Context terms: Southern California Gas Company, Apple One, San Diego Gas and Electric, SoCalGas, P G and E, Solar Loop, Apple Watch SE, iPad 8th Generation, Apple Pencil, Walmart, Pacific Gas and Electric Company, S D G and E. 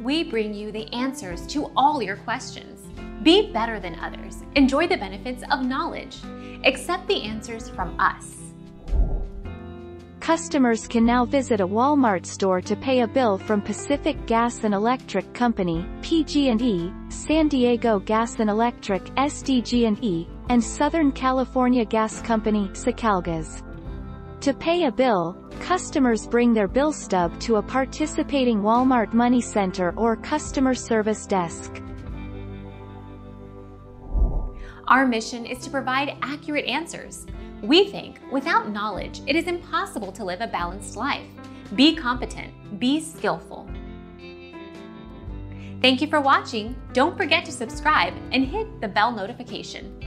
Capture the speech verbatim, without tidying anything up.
we bring you the answers to all your questions. Be better than others. Enjoy the benefits of knowledge. Accept the answers from us. Customers can now visit a Walmart store to pay a bill from Pacific Gas and Electric Company, P G and E, San Diego Gas and Electric, S D G and E, and Southern California Gas Company, SoCalGas. To pay a bill, customers bring their bill stub to a participating Walmart Money Center or customer service desk. Our mission is to provide accurate answers. We think without knowledge, it is impossible to live a balanced life. Be competent, be skillful. Thank you for watching. Don't forget to subscribe and hit the bell notification.